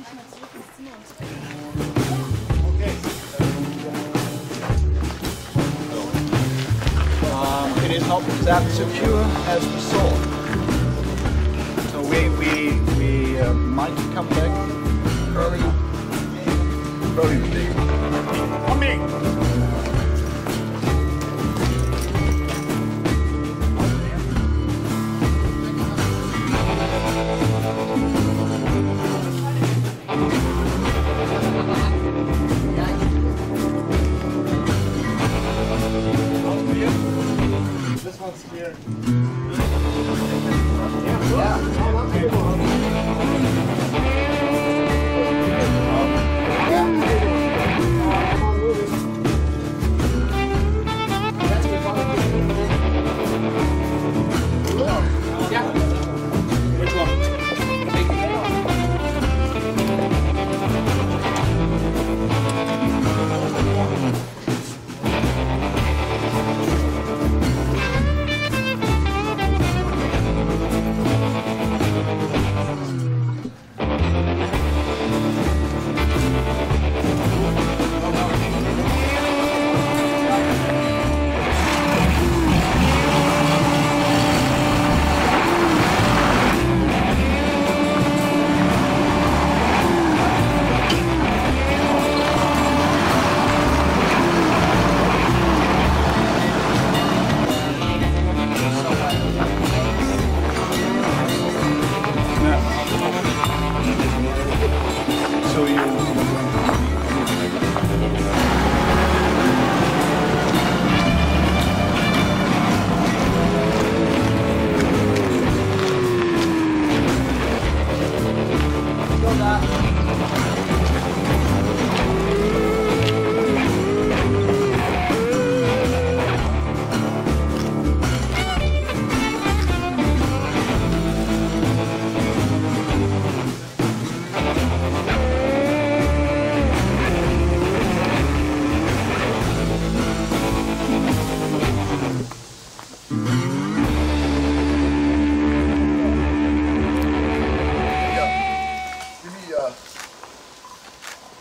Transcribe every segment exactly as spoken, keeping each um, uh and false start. Um, it is not that secure as we saw. So we, we, we uh, might come back very, very big. Coming! Here.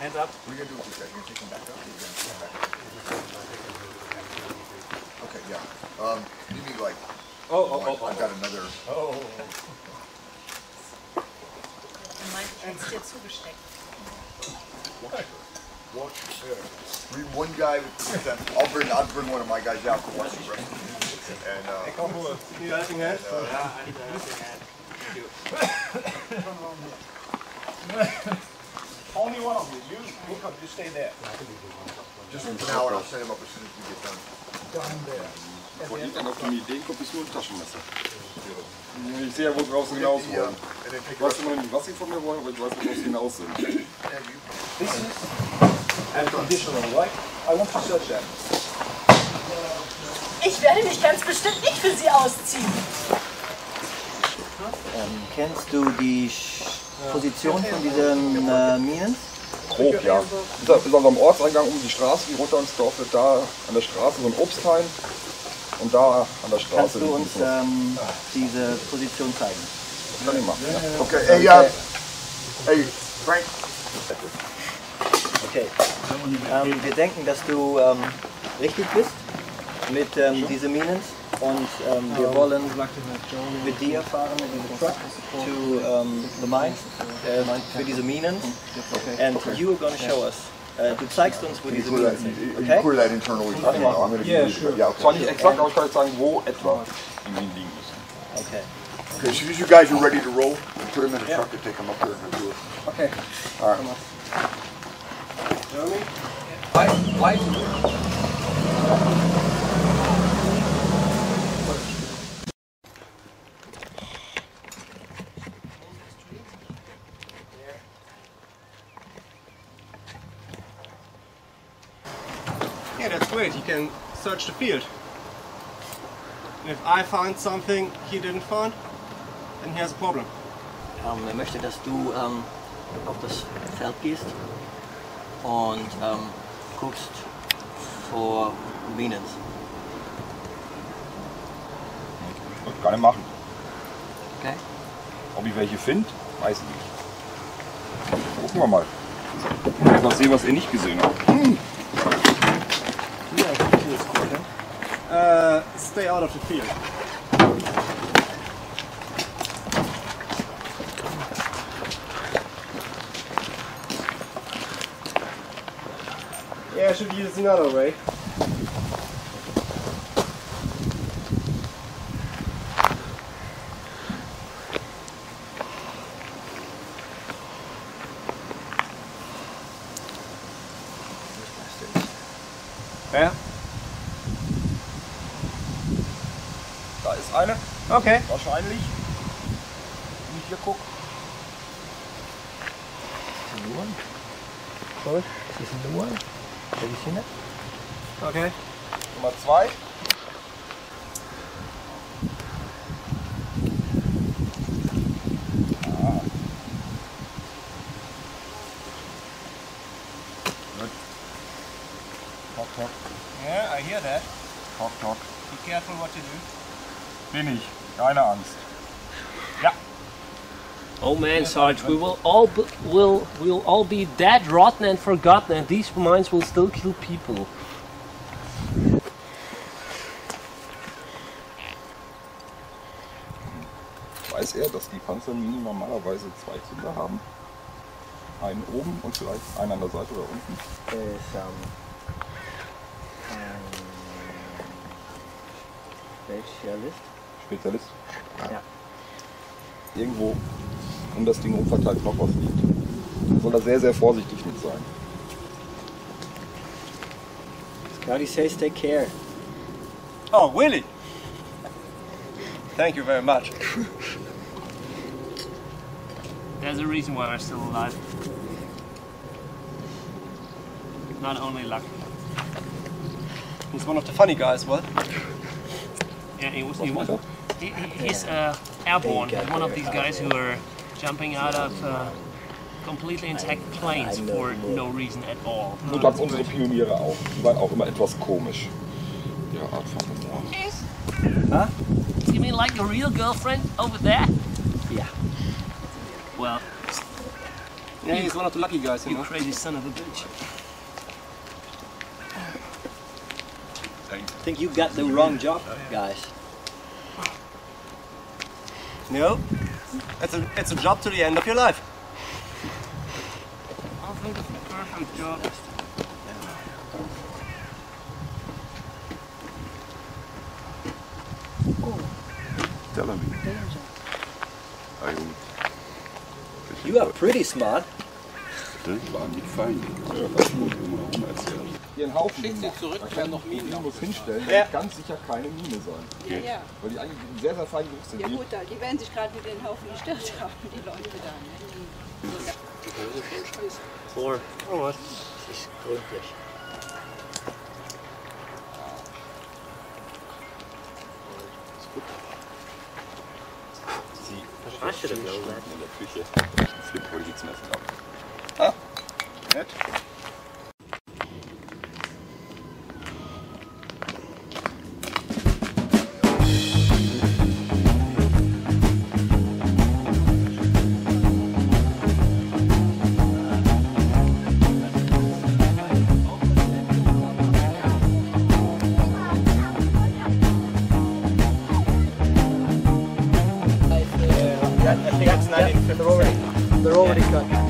Hands up. We're going to do it this way. You're going to take them back up. You're going to take them back up. Okay, yeah. Um, you need like... Oh, oh, oh, oh. I've got another... Oh. Er meint, ich hätte es dir zugesteckt. Watch her. Watch her. One guy with them. I'll bring, I'll bring one of my guys out to watch the rest. And, uh... Hey, komm, Ruhe. You guys in hand? Yeah, I need to hand. Only one of you. You, you, come, you stay there. Just for an hour, I'll set him up as soon as we get done. Down there. Vor irgendeiner von Ideen kommt es nur ein Taschenmesser. Ich sehe ja, worauf sie hinaus wollen. Ich weiß immer nicht, was sie von mir wollen, aber ich weiß, worauf sie hinaus sind. This is unconditional, right? I want to search them. Ich werde mich ganz bestimmt nicht für sie ausziehen. Ähm, kennst du die Position von diesen äh, Minen? Grob, ja. Bis am Ortseingang um die Straße, die runter ins Dorf wird, da an der Straße so ein Obsthain und da an der Straße. Kannst du uns ähm, diese Position zeigen? Das kann ich machen. Ja. Okay, ey, ja. Ey, Frank. Okay, ähm, wir denken, dass du ähm, richtig bist mit ähm, diesen Minen. Und ähm, wir wollen mit dir fahren, mit diesem Truck, to um, the mines, äh, für diese Minen. And okay. You are going to show us. Äh, du zeigst uns, wo diese Minen sind. Okay? You cool that internally. Yeah, sure. Yeah, okay. Zwar nicht exakt, aber ich kann jetzt sagen, wo etwa die Minen liegen müssen. Okay. Okay, so you guys are ready to roll, put them in the yeah. truck and take them up there and do it. Okay. All right. Jeremy? Light. Light. Yeah, that's great. He can search the field. And if I find something he didn't find, then he has a problem. Um, er möchte, dass du um, auf das Feld gehst und um, guckst vor Minen. Das kann ich machen. Okay. Ob ich welche finde, weiß ich nicht. Gucken wir mal. Ich muss noch sehen, was ihr nicht gesehen habt. Hm. Yeah, I can do this quick, huh? Uh, stay out of the field. Yeah, I should use another way. Ja. Da ist eine. Okay. Wahrscheinlich. Wenn ich hier gucke. Das ist ein Luan. Sorry. Das ist ein Luan. Stell dich hin. Okay. Nummer zwei. Yeah, I hear that. Talk, talk. Be careful what you do. Bin ich. Keine Angst. Yeah. Oh man, Sarge, we will all be, will will all be dead, rotten, and forgotten, and these mines will still kill people. Weiß er, dass die Panzerminen normalerweise zwei Zünder haben? Einen oben und vielleicht einen an der Seite oder unten. Ist, ähm Spezialist. Spezialist? Ja. Irgendwo um das Ding umverteilt noch was liegt. Soll da sehr, sehr vorsichtig mit sein. Scotty says take care. Oh, Willy! Thank you very much. There's a reason why we're still alive. Not only luck. He's one of the funny guys, what? Yeah, he was, he was, he, he's uh, airborne, one of these guys who are jumping out of uh, completely intact planes for no reason at all. So ganz unsere Pioniere auch. Die waren auch immer etwas komisch. Ihre Art von Humor. Yes. Huh? You mean like your real girlfriend over there? Yeah. Well. Yeah, he's one of the lucky guys, you know. You crazy son of a bitch. I think you got the wrong job, guys. No, it's a, it's a job to the end of your life. I think it's the perfect job. Tell me. I'm you are pretty smart. Das war nicht fein. Ja, das muss ich immer umerzählen. Hier einen Haufen Minen. Da kann noch irgendwas hinstellen, ja. Das ganz sicher keine Mine sein. Ja, ja. Weil die eigentlich sehr, sehr fein sind. Ja gut, die werden sich gerade mit den Haufen gestört haben, die Leute da. Vor. Oh, was? Das ist gründlich. Das ist gut. Sie verstehen schon in der Küche. Ich flippe heute jetzt mehr ab. Ah, nett. They're already cut. Thank you.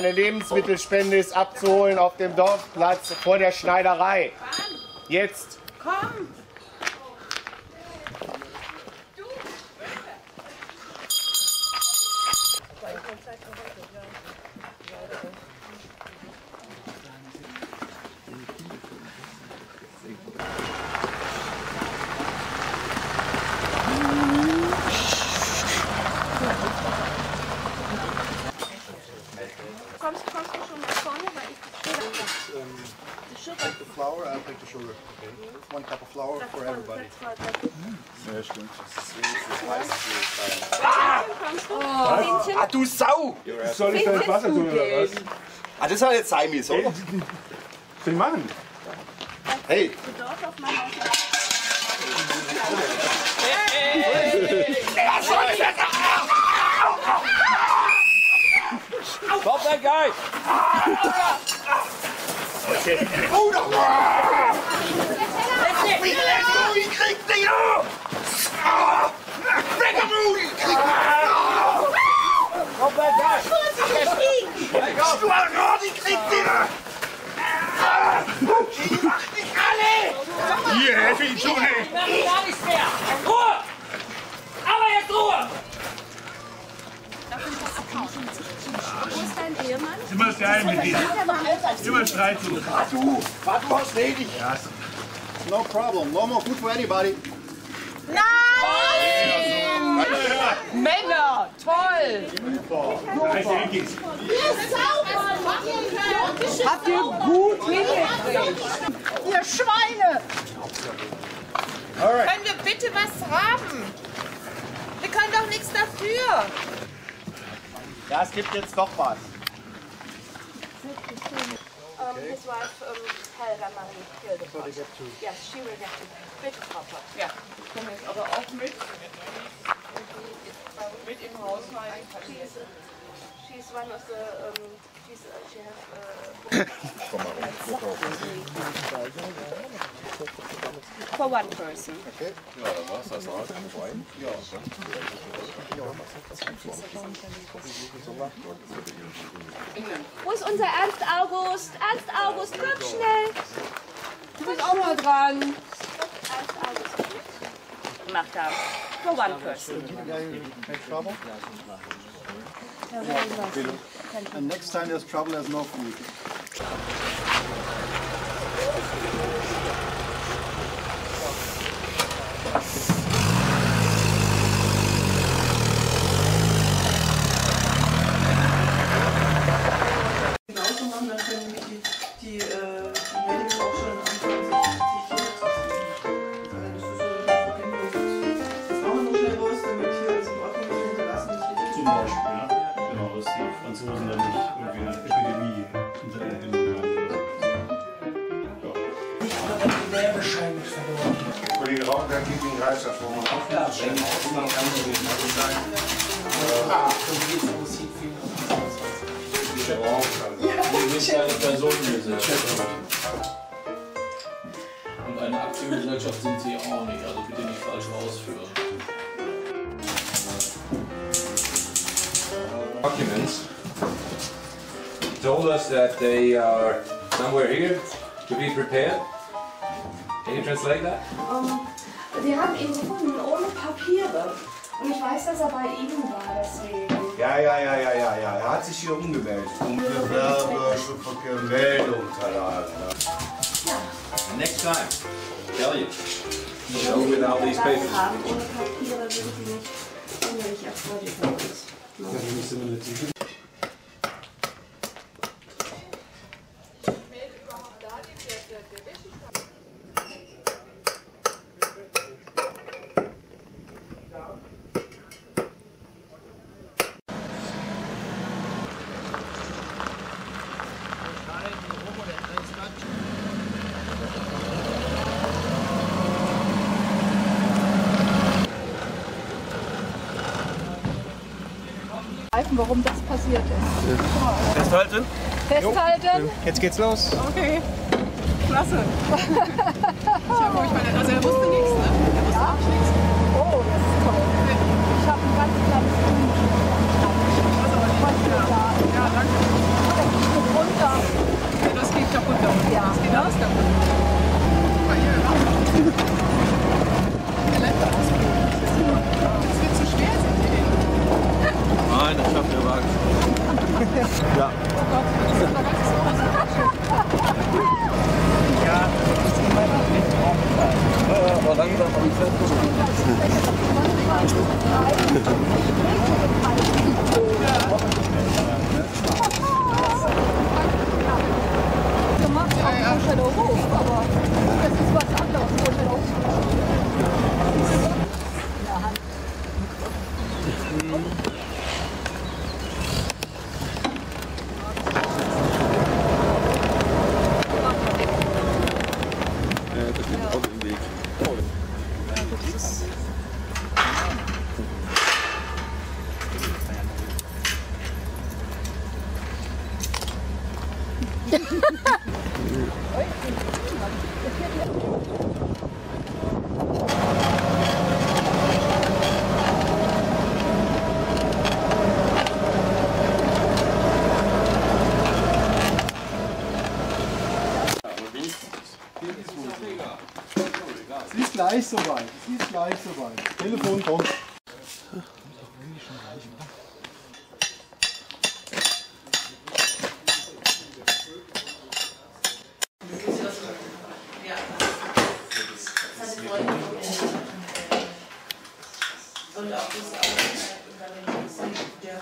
Eine Lebensmittelspende ist abzuholen auf dem Dorfplatz vor der Schneiderei. Jetzt. Komm! Sugar. Okay. One cup of flour that's for everybody. Sehr schön. Ah, du Sau! Soll ich da ins Wasser tun oder was? Ah, das war jetzt Seimis, oder? Will machen. Hey! Was soll ich jetzt? Stop that guy! Okay. Oh, no. Wie Lecko, ich krieg dich auf! Weg am Rudi! Komm, bleib da! Ich krieg dich! Du Arrod, ich krieg dich! Ich mach dich alle! Hier, helfe ich schon nicht! Ich mach gar nichts mehr! Ruhe! Aber jetzt Ruhe! Wo ist dein Ehemann? Immer streit mit dir. Immer streit zu. Du, was du hast, ledig. No problem. No more food for anybody. Nein! Männer, toll! Habt ihr gut hingekriegt? Ihr Schweine! Können wir bitte was haben? Wir können doch nichts dafür. Ja, es gibt jetzt doch was. Um, his wife, um, Helga Marie, will the pot. Yes, she will get it. Bitte, Frau Pott. Ja, ich komme jetzt aber auch mit. Mit im Haushalt. She's, she's one of the, um, she's, uh, she has, uh, for one person. Okay. Ja, da war's das. Ja. Wo ist unser Ernst August? Ernst August, komm schnell! Du bist auch mal dran. Ernst August. Mach da. For one person. And next time there's trouble, there's no food. Und eine Aktiengesellschaft sind sie auch nicht, also bitte nicht falsch ausführen. Documents told us that they are somewhere here to be prepared. Can you translate that? Um, wir haben ihn gefunden ohne Papiere und ich weiß, dass er bei Ihnen war, deswegen. Ja, ja, ja, ja, ja, ja. Er hat sich hier umgemeldet. Um Gewerbe, Gemeldung, keine Ahnung. Ja. Next time, tell you. Show without these papers. Ohne Papiere sind die nicht unmöglich erfreulich für uns. Dann müssen wir natürlich. Warum das passiert ist. Festhalten. Festhalten. Jo. Jetzt geht's los. Okay. Klasse. Ich habe ruhig meine, also er wusste nichts, ne? Er wusste ja. Auch nichts. Oh, das ist toll. Ich habe ein ganz kleines Kind. Also, ja, danke. gemacht, auch Rocher der Ruf, aber das ist was anderes, Rocher der Ruf. In der Hand. Ja, das liegt auch im Weg. Das ist... Es ist gleich soweit, es ist gleich soweit. Telefon kommt. Und auch das Arbeiten, der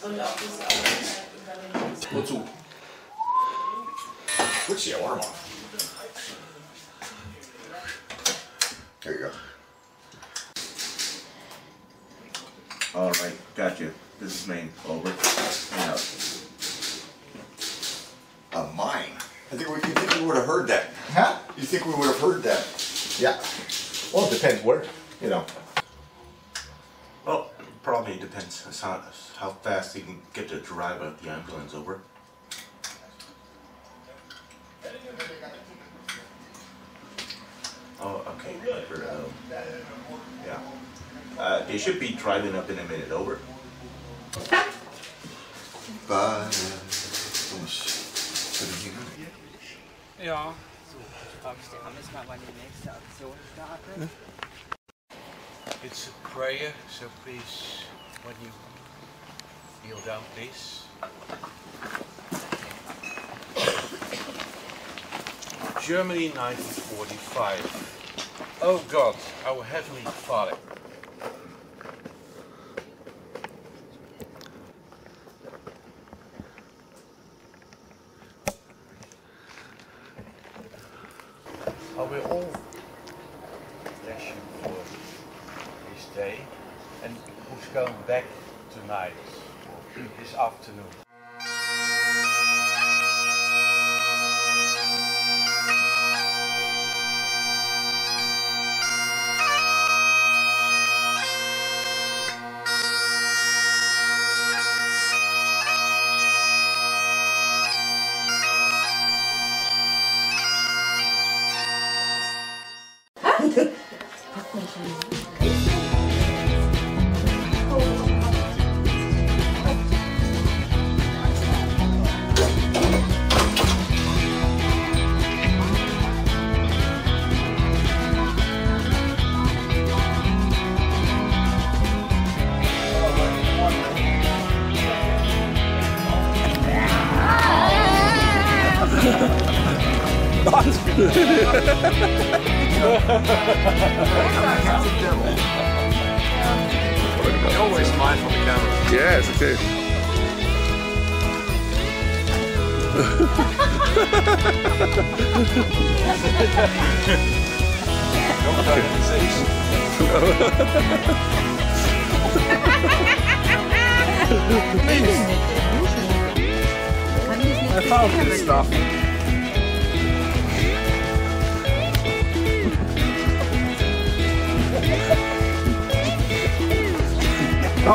Und auch das Wozu? Putz die Ohren auf. There you go. All right, got you. This is mine. Over. Now. A mine. I think we. You think we would have heard that? Huh? You think we would have heard that? Yeah. Well, it depends where. You know. Well, it probably depends on how fast you can get the driver of the ambulance over. Oh, okay. Yeah. Uh, they should be driving up in a minute. Over. Bye. Ja. So, ich glaube, wir müssen aber die nächste Aktion starten. It's a prayer, so please, when you kneel down, please. Germany nineteen forty-five. Oh God, our Heavenly Father. I will all bless you for this day and who's going back tonight, this afternoon. That's good. I always smile from the camera. Yes, okay. I found this stuff. No,